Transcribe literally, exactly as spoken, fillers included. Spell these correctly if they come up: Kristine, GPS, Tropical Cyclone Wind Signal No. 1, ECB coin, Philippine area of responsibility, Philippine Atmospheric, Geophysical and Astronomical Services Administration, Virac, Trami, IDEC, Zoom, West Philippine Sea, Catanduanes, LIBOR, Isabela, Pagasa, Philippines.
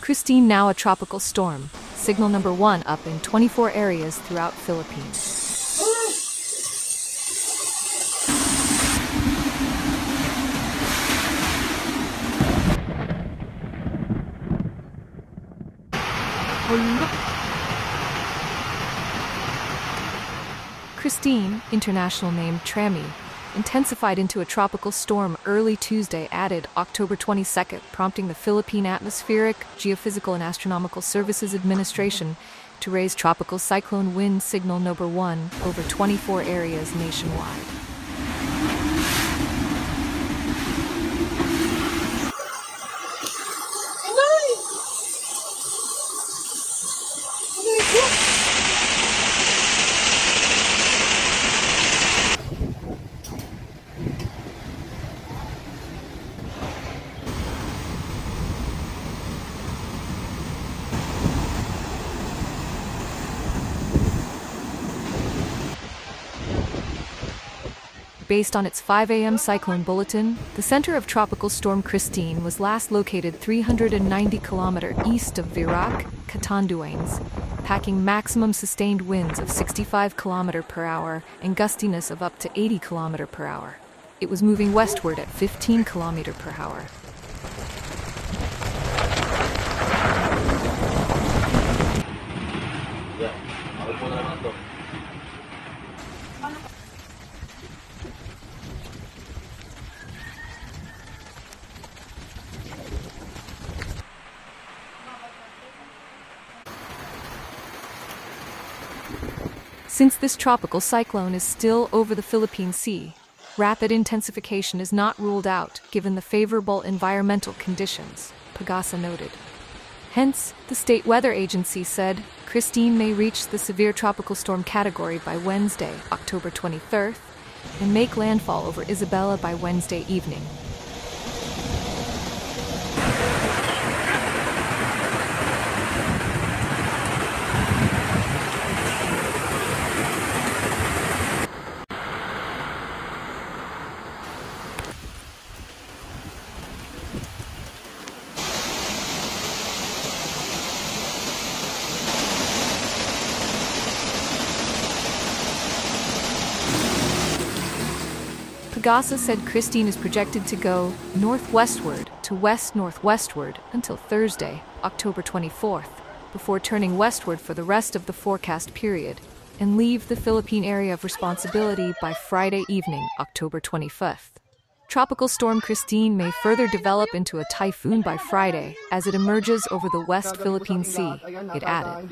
Kristine, now a tropical storm. Signal number one up in twenty-four areas throughout Philippines. Kristine, international name Trami, intensified into a tropical storm early Tuesday, added October twenty-second, prompting the Philippine Atmospheric, Geophysical and Astronomical Services Administration to raise Tropical Cyclone Wind Signal number one over twenty-four areas nationwide. Based on its five A M cyclone bulletin, the center of Tropical Storm Kristine was last located three hundred ninety kilometers east of Virac, Catanduanes, packing maximum sustained winds of sixty-five kilometers per hour and gustiness of up to eighty kilometers per hour. It was moving westward at fifteen kilometers per hour. Since this tropical cyclone is still over the Philippine Sea, rapid intensification is not ruled out given the favorable environmental conditions, Pagasa noted. Hence, the State Weather Agency said Kristine may reach the severe tropical storm category by Wednesday, October twenty-third, and make landfall over Isabela by Wednesday evening. Pagasa said Kristine is projected to go northwestward to west-northwestward until Thursday, October twenty-fourth, before turning westward for the rest of the forecast period and leave the Philippine area of responsibility by Friday evening, October twenty-fifth. Tropical Storm Kristine may further develop into a typhoon by Friday as it emerges over the West Philippine Sea, it added.